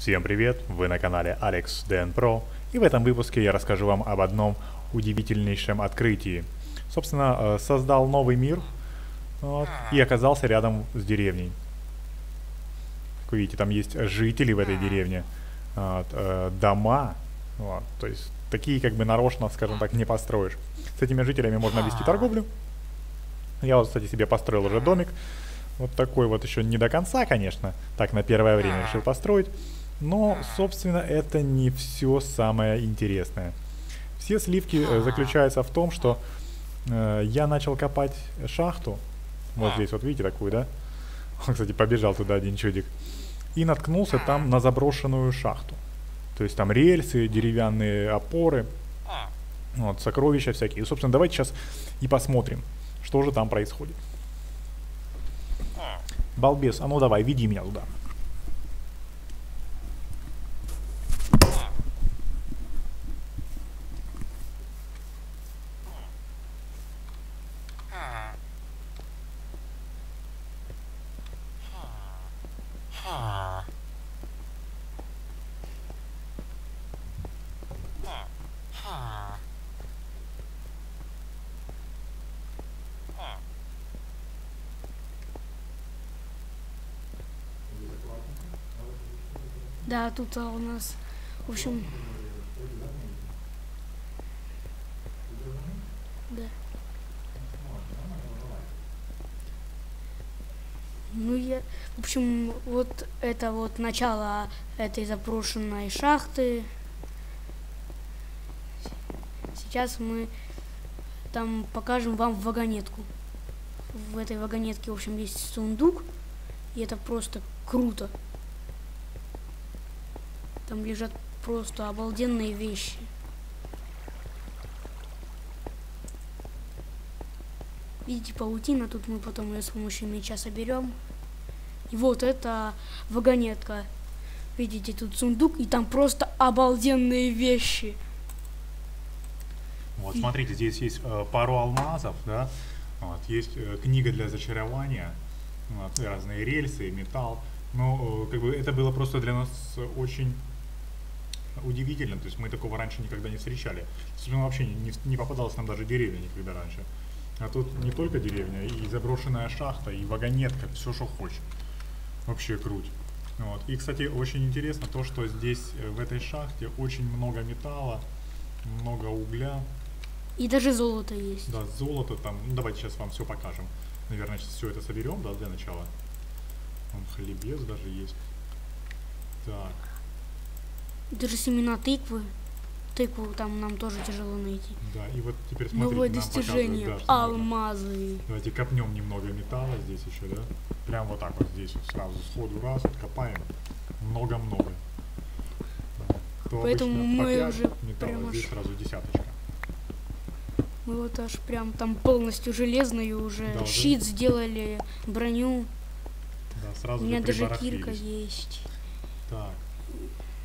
Всем привет, вы на канале AlexDNPro, и в этом выпуске я расскажу вам об одном удивительнейшем открытии. Собственно, создал новый мир вот, и оказался рядом с деревней. Как вы видите, там есть жители в этой деревне, вот, дома, вот, то есть такие как бы нарочно, скажем так, не построишь. С этими жителями можно вести торговлю. Я вот, кстати, себе построил уже домик. Вот такой вот, еще не до конца, конечно, так на первое время решил построить. Но, собственно, это не все самое интересное. Все сливки заключаются в том, что я начал копать шахту. Вот здесь, вот видите, такую, да? Кстати, побежал туда один чудик. И наткнулся там на заброшенную шахту. То есть там рельсы, деревянные опоры, вот, сокровища всякие. И, собственно, давайте сейчас и посмотрим, что же там происходит. Балбес, а ну давай, веди меня туда. Да, тут у нас, в общем, да. Ну, я, в общем, вот это вот начало этой заброшенной шахты. Сейчас мы там покажем вам вагонетку. В этой вагонетке, в общем, есть сундук, и это просто круто. Там лежат просто обалденные вещи. Видите, паутина, тут мы потом ее с помощью меча соберем. И вот это вагонетка. Видите, тут сундук, и там просто обалденные вещи. Вот, смотрите, здесь есть пару алмазов, да? Вот, есть книга для зачарования, вот, разные рельсы, металл. Но как бы это было просто для нас очень удивительно, то есть мы такого раньше никогда не встречали. Собственно, вообще не попадалась нам даже деревня никогда раньше. А тут не только деревня, и заброшенная шахта, и вагонетка, все, что хочешь. Вообще круть. Вот. И, кстати, очень интересно то, что здесь, в этой шахте, очень много металла, много угля. И даже золото есть. Да, золото там. Ну, давайте сейчас вам все покажем. Наверное, сейчас все это соберем, да, для начала. Там хлебец даже есть. Так. Даже семена тыквы. Тыкву там нам тоже тяжело найти. Да, и вот теперь смотрите. Новое достижение. Нам да, алмазы. Можно. Давайте копнем немного металла здесь еще, да? Прям вот так вот здесь вот сразу сходу раз копаем. Много-много. Да. Поэтому мы уже прямо здесь сразу десяточка. Мы вот аж прям там полностью железную уже. Да, щит уже сделали, броню. Да, сразу у меня даже кирка есть. Так,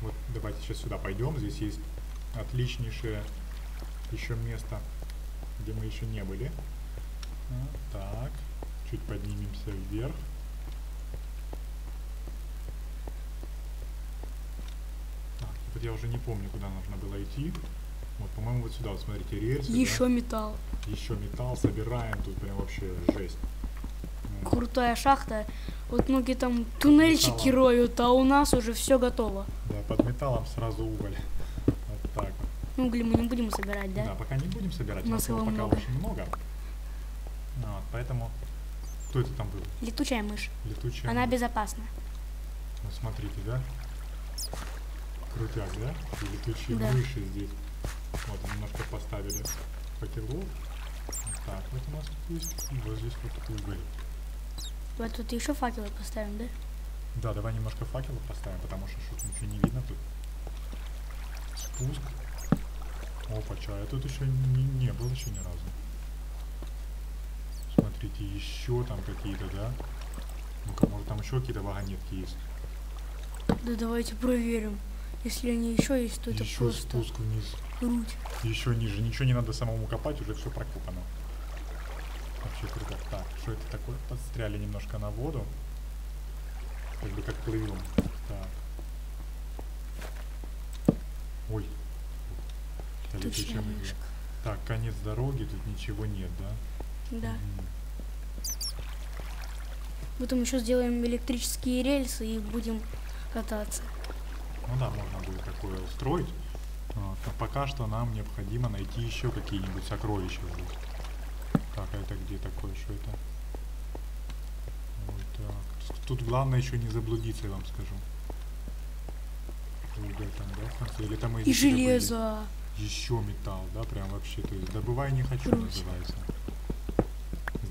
вот давайте сейчас сюда пойдем. Здесь есть отличнейшее еще место, где мы еще не были. Так, чуть поднимемся вверх. Так, вот я уже не помню, куда нужно было идти. Вот, по-моему, вот сюда, вот смотрите, рельсы. Еще да? Металл. Еще металл собираем, тут прям вообще жесть. Крутая шахта. Вот многие там туннельчики роют, а у нас уже все готово. Да, под металлом сразу уголь. Вот так. Уголь мы не будем собирать, да? Да, пока не будем собирать. У нас его пока много. Очень много. Вот, поэтому... Кто это там был? Летучая мышь. Летучая Она мышь. Безопасна. Вот смотрите, да? Крутяк, да? Летучие мыши здесь. Вот, немножко поставили факелов. Вот так вот у нас есть. И вот здесь вот такой уголь. Вот тут еще факелы поставим, да? Да, давай немножко факелов поставим, потому что что-то ничего не видно тут. Спуск. Опа, чай. Я тут еще не был еще ни разу. Смотрите, еще там какие-то, да? Ну-ка, может там еще какие-то вагонетки есть? Да давайте проверим. Если они еще есть, то это просто... Еще спуск вниз. Круть. Еще ниже. Ничего не надо самому копать, уже все прокопано. Вообще круто. Так, что это такое? Подстряли немножко на воду. Как бы как плывем. Так. Тут еще вышка. Так, конец дороги, тут ничего нет, да? Да. Потом еще сделаем электрические рельсы и будем кататься. Ну да, можно будет такое устроить. Но пока что нам необходимо найти еще какие-нибудь сокровища. Так, а это где такое? Что это? Вот так. Тут главное еще не заблудиться, я вам скажу. Или там и железо. Еще металл, да, прям вообще. То есть добывай не хочу, называется.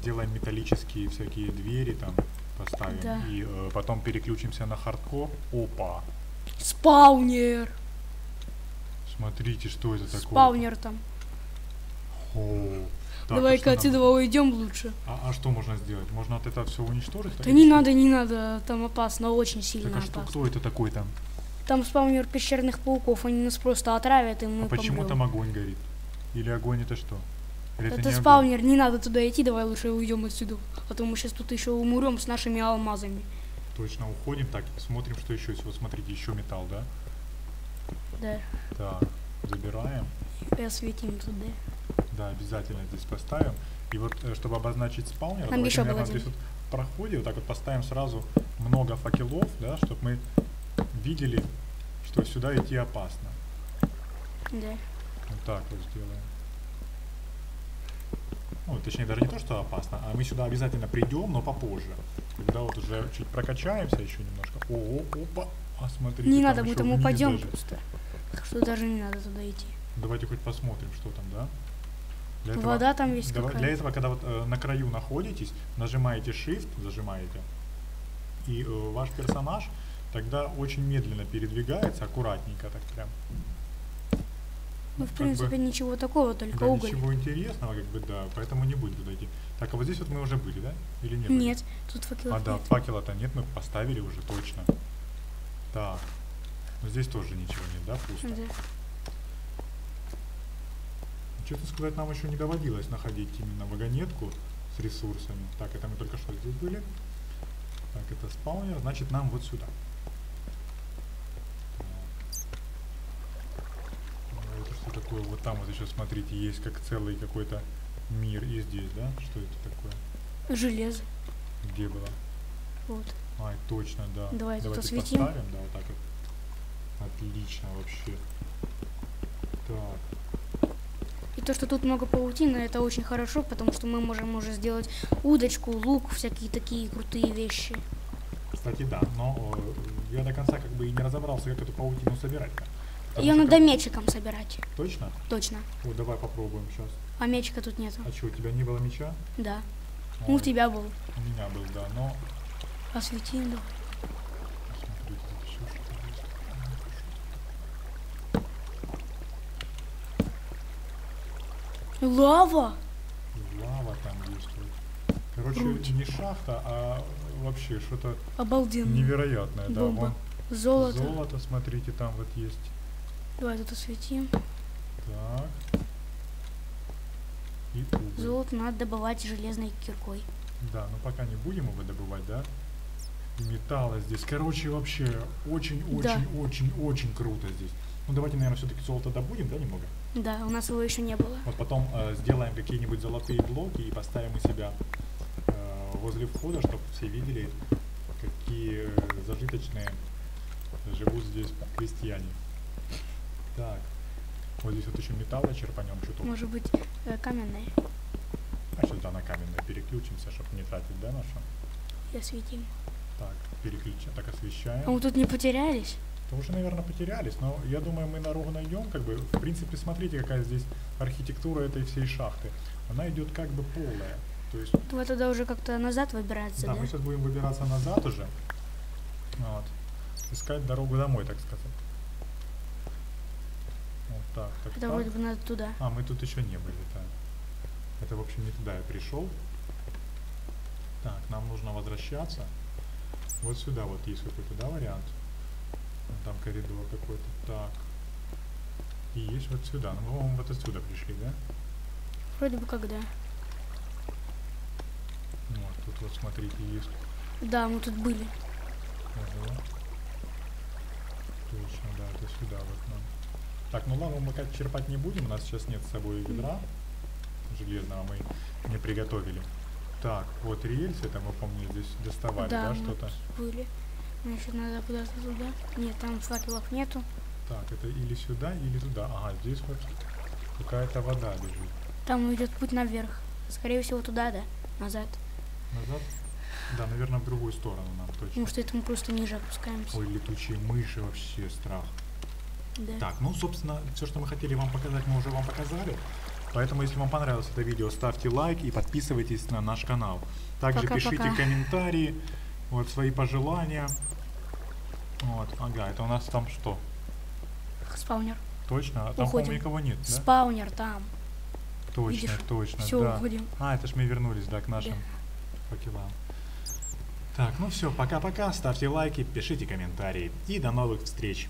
Сделаем металлические всякие двери там, поставим. Да. И потом переключимся на хардкор. Опа! Спаунер! Смотрите, что это такое. Спаунер там. Давай-ка отсюда уйдем лучше. А что можно сделать? Можно от этого все уничтожить? Да не надо, не надо. Там опасно, очень сильно опасно. Так а кто это такой там? Там спаунер пещерных пауков. Они нас просто отравят, и мы помрём. А почему там огонь горит? Или огонь это что? Это спаунер, не надо туда идти, давай лучше уйдем отсюда. А то мы сейчас тут еще умрем с нашими алмазами. Точно, уходим. Так, смотрим, что еще есть. Вот смотрите, еще металл, да? Да. Так, забираем. И осветим туда. Да, обязательно здесь поставим. И вот, чтобы обозначить спаунер, нам еще вот здесь вот в проходе, вот так вот поставим сразу много факелов, да, чтобы мы видели, что сюда идти опасно. Да. Вот так вот сделаем. Ну, точнее, даже не то, что опасно, а мы сюда обязательно придем, но попозже. Когда вот уже чуть прокачаемся еще немножко. О, опа, а смотрите. Не надо, мы там упадем просто. Так что даже не надо туда идти. Давайте хоть посмотрим, что там, да? Для этого, вода там есть какая-то. Для этого, когда вот на краю находитесь, нажимаете Shift, зажимаете, и ваш персонаж тогда очень медленно передвигается, аккуратненько так прям. Ну, в принципе, ничего такого, только уголь. Ничего интересного, как бы, да, поэтому не будем туда идти. Так, а вот здесь вот мы уже были, да? Или нет? Нет, тут факела нет. А, да, факела-то нет, мы поставили уже, точно. Так, но здесь тоже ничего нет, да, пусто? Да. Честно сказать, нам еще не доводилось находить именно вагонетку с ресурсами. Так, это мы только что здесь были. Так, это спаунер, значит, нам вот сюда. Такое вот там вот еще, смотрите, есть как целый какой-то мир. И здесь, да? Что это такое? Железо. Где было? Вот. Ай, точно, да. Давайте осветим. Поставим, да, вот так вот. Отлично вообще. Так. И то, что тут много паутины, это очень хорошо, потому что мы можем уже сделать удочку, лук, всякие такие крутые вещи. Кстати, да, но я до конца как бы и не разобрался, как эту паутину собирать. Ее надо мечиком собирать. Точно? Точно. О, давай попробуем сейчас. А мечика тут нету. А что, у тебя не было меча? Да. Ой, ну, у тебя был. У меня был, да, но... Освети, да. Смотрите, тут еще что-то есть. Лава! Лава там есть. Короче, круть. Не шахта, а вообще что-то... Обалденно. Невероятное, бомба. Да. Вон... Золото. Золото, смотрите, там вот есть... Давай тут осветим. Так. И уголь. Золото надо добывать железной киркой. Да, но пока не будем его добывать, да? И металла здесь. Короче, вообще очень-очень-очень-очень круто здесь. Ну давайте, наверное, все-таки золото добудем, да, немного? Да, у нас его еще не было. Вот потом сделаем какие-нибудь золотые блоки и поставим у себя возле входа, чтобы все видели, какие зажиточные живут здесь крестьяне. Так, вот здесь вот еще металла черпанем чуток. Может быть, каменная. А что-то на каменную переключимся, чтобы не тратить, да, нашу? И осветим. Так, переключим, так освещаем. А мы тут не потерялись? Да уже, наверное, потерялись, но я думаю, мы на ровно идем, как бы, в принципе, смотрите, какая здесь архитектура этой всей шахты. Она идет как бы полная, то есть... Вы тогда уже как-то назад выбираться, да? Да, мы сейчас будем выбираться назад уже, вот, искать дорогу домой, так сказать. Так, так, это вроде бы надо туда. А, мы тут еще не были. Так. Это, в общем, не туда я пришел. Так, нам нужно возвращаться. Вот сюда вот есть какой-то, да, вариант. Там коридор какой-то. Так. И есть вот сюда. Ну, по-моему, вот отсюда пришли, да? Вроде бы как, да. Вот, тут вот, смотрите, есть. Да, мы тут были. Ага. Точно, да, это сюда вот нам. Так, ну лаву мы черпать не будем, у нас сейчас нет с собой ведра железного, мы не приготовили. Так, вот рельсы, это мы, помню, здесь доставали, да, что-то? Были. Ну, еще надо куда-то туда. Нет, там факелов нету. Так, это или сюда, или туда. Ага, здесь вот какая-то вода бежит. Там идет путь наверх. Скорее всего, туда, да? Назад. Назад? Да, наверное, в другую сторону нам точно. Может, это мы просто ниже опускаемся. Ой, летучие мыши, вообще страх. Да. Так, ну, собственно, все, что мы хотели вам показать, мы уже вам показали. Поэтому, если вам понравилось это видео, ставьте лайк и подписывайтесь на наш канал. Также пишите комментарии, вот, свои пожелания. Вот, ага, это у нас там что? Спаунер. Точно? А там, по-моему, никого нет, да? Спаунер там. Точно, видишь? Точно, все, да. Уходим. А, это ж мы вернулись, да, к нашим покелам. Так, ну все, пока-пока, ставьте лайки, пишите комментарии и до новых встреч.